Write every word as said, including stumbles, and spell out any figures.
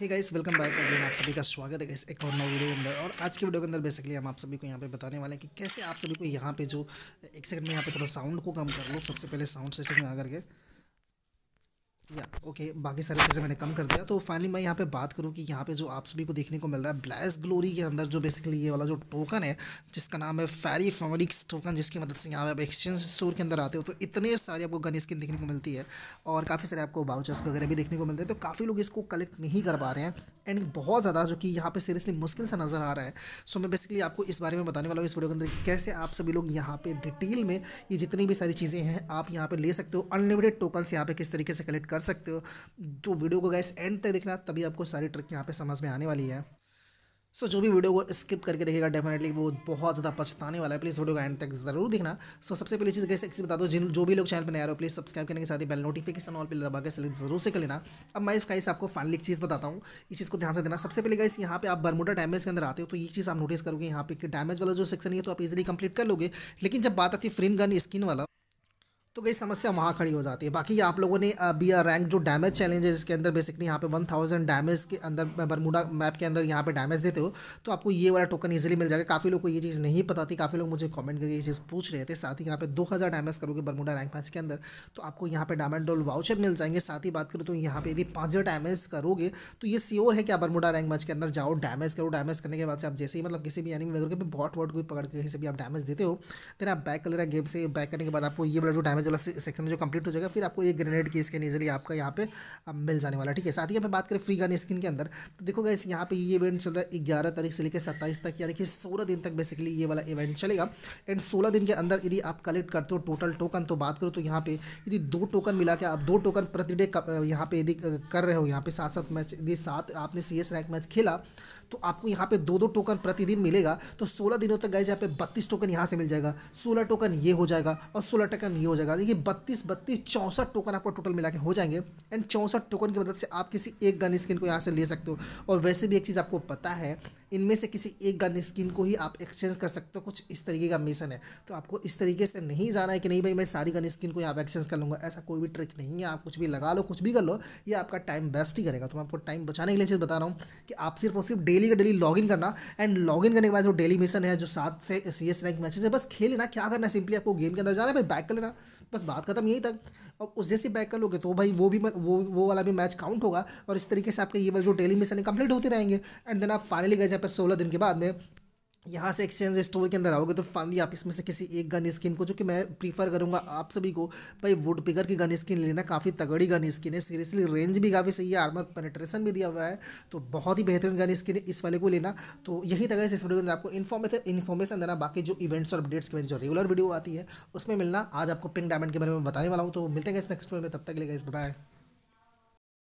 हे guys welcome back again, आप सभी का स्वागत है गाइस एक और नई वीडियो के अंदर। और आज की वीडियो के अंदर बेसिकली हम आप सभी को यहाँ पे बताने वाले हैं कि कैसे आप सभी को यहाँ पे जो एक सेकंड में यहाँ पे थोड़ा साउंड को कम कर लो। सबसे पहले साउंड सेटिंग में आ करके या ओके बाकी सारे चीज़ें मैंने कम कर दिया। तो फाइनली मैं यहाँ पे बात करूँ कि यहाँ पे जो आप सभी को देखने को मिल रहा है ब्लैश ग्लोरी के अंदर जो बेसिकली ये वाला जो टोकन है जिसका नाम है फेरी फोनिक्स टोकन, जिसकी मदद से यहाँ पे आप एक्सचेंज स्टोर के अंदर आते हो तो इतने सारे आपको गन स्किन देखने को मिलती है और काफ़ी सारे आपको वाउचर्स वगैरह भी देखने को मिलते हैं। तो काफ़ी लोग इसको कलेक्ट नहीं कर पा रहे हैं एंड बहुत ज़्यादा जो कि यहाँ पे सीरियसली मुश्किल से नज़र आ रहा है। सो मैं बेसिकली आपको इस बारे में बताने वाला हूँ इस वीडियो के अंदर कैसे आप सभी लोग यहाँ पे डिटेल में ये जितनी भी सारी चीज़ें हैं आप यहाँ पे ले सकते हो, अनलिमिटेड टोकन्स यहाँ पे किस तरीके से कलेक्ट कर सकते हो। तो वीडियो को गाइस एंड तक देखना, तभी आपको सारी ट्रिक यहाँ पर समझ में आने वाली है। सो so, जो भी वीडियो को स्किप करके देखेगा डेफिनेटली वो बहुत ज़्यादा पछताने वाला है। प्लीज़ वीडियो का एंड तक जरूर देखना। सो so, सबसे पहले चीज़ कैसे एक बता दो, जिन जो भी लोग चैनल पर नया रहे हो प्लीज़ सब्सक्राइब करने के साथ ही बेल नोटिफिकेशन ऑल पे दबा के सेलेक्ट जरूर से कर लेना। अब मैं गाइस आपको फाइनली एक चीज़ बताता हूँ, इस चीज़ को ध्यान से देना। सबसे पहले गाइस यहाँ पे आप बरमूडा डैमेज के अंदर आते हो तो ये चीज़ आप नोटिस करोगे यहाँ पे डैमेज वाला जो सेक्शन है तो आप इजिली कंप्लीट कर लोगे, लेकिन जब बात आती है फ्रीन गन स्किन वाला तो गई समस्या वहाँ खड़ी हो जाती है। बाकी आप लोगों ने बी आर रैंक जो डैमेज चैलेंज है जिसके अंदर बेसिकली यहाँ पे वन थाउजेंड डैमेज के अंदर बरमूडा मैप के अंदर यहाँ पे डैमेज देते हो तो आपको ये वाला टोकन इजीली मिल जाएगा। काफ़ी लोग को ये चीज़ नहीं पता थी, काफ़ी लोग मुझे कमेंट करके ये चीज़ पूछ रहे थे। साथ ही यहाँ पे दो हज़ार डैमेज करोगे बरमूडा रैंक पाँच के अंदर तो आपको यहाँ पर डायमंड डॉल वाउचर मिल जाएंगे। साथ ही बात करो तो यहाँ पे यदि पाँच हज़ार डैमेज करोगे तो ये श्योर है कि आप बरमूडा रैंक पाँच के अंदर जाओ, डैमेज करो। डैमेज करने के बाद से आप जैसे ही मतलब किसी भी एनिमी वगैरह भी बॉट वॉट को पकड़ के किसी भी आप डैमेज देते हो देन आप बैक कर गेम से। बैक करने के बाद आपको ये वाला जो डैमेज वाला सेक्शन में जो कंप्लीट हो जाएगा फिर आपको एक ग्रेनेड की स्किन इजीली आपका यहाँ पे मिल जाने वाला। ठीक है, साथ ही यहाँ पे बात करें फ्री गन स्किन के अंदर तो देखो गाइस यहाँ पे ये इवेंट चल रहा है ग्यारह तारीख से लेकर सत्ताईस तक, यानी कि सोलह दिन तक बेसिकली ये वाला इवेंट चलेगा। एंड सोलह दिन के अंदर यदि आप कलेक्ट करते हो टोटल टोकन तो बात करो तो यहाँ पे यदि दो टोकन मिला के आप दो टोकन प्रति डे यहाँ पे यदि कर रहे हो, यहाँ पे सात सात मैच यदि सात आपने सी एस रैंक मैच खेला तो आपको यहाँ पे दो दो टोकन प्रतिदिन मिलेगा। तो सोलह दिनों तक गाइस यहाँ पे बत्तीस टोकन यहाँ से मिल जाएगा, सोलह टोकन ये हो जाएगा और सोलह टोकन ये हो जाएगा। देखिए बत्तीस बत्तीस चौंसठ टोकन आपको टोटल मिला के हो जाएंगे एंड चौंसठ टोकन की मदद से आप किसी एक गन स्किन को यहाँ से ले सकते हो। और वैसे भी एक चीज़ आपको पता है, इनमें से किसी एक गन स्किन को ही आप एक्सचेंज कर सकते हो, कुछ इस तरीके का मिशन है। तो आपको इस तरीके से नहीं जाना है कि नहीं भाई मैं सारी गन स्किन को यहाँ पर एक्सचेंज कर लूँगा, ऐसा कोई भी ट्रिक नहीं है। आप कुछ भी लगा लो, कुछ भी कर लो, ये आपका टाइम वेस्ट ही करेगा। तो मैं आपको टाइम बचाने के लिए चीज़ बता रहा हूँ कि आप सिर्फ और सिर्फ डेली का डेली लॉगिन करना एंड लॉगिन करने के बाद जो डेली मिशन है जो सात से सी एस रैंक मैचेस है बस खेल लेना। क्या करना है सिंपली आपको गेम के अंदर जाना है फिर बैक कर लेना, बस बात खत्म यही तक। और उस जैसे बैक कर लोगे तो भाई वो भी वो वो वाला भी मैच काउंट होगा और इस तरीके से आपके ये जो डेली मिशन है कंप्लीट होते रहेंगे। एंड देन आप फाइनली गए यहाँ पर सोलह दिन के बाद में यहाँ से एक्सचेंज स्टोर के अंदर आओगे तो फाइनली आप इसमें से किसी एक गन स्किन को, जो कि मैं प्रीफर करूँगा आप सभी को भाई वुड पिकर की गन स्किन लेना। काफ़ी तगड़ी गन स्किन है, सीरियसली रेंज भी काफ़ी सही है, आर्मर पेनिट्रेशन भी दिया हुआ है, तो बहुत ही बेहतरीन गन स्किन है, इस वाले को लेना। तो यही तक इस वीडियो के अंदर आपको इन्फॉर्मेशन इन्फॉर्मेशन देना। बाकी जो इवेंट्स और अपडेट्स के मेरी जो रेगुलर वीडियो आती है उसमें मिलना। आज आपको पिंक डायमंड के बारे में बताने वाला हूँ, तो मिलते हैं इस नेक्स्ट वीडियो में, तब तक के लिए गाइस बाय।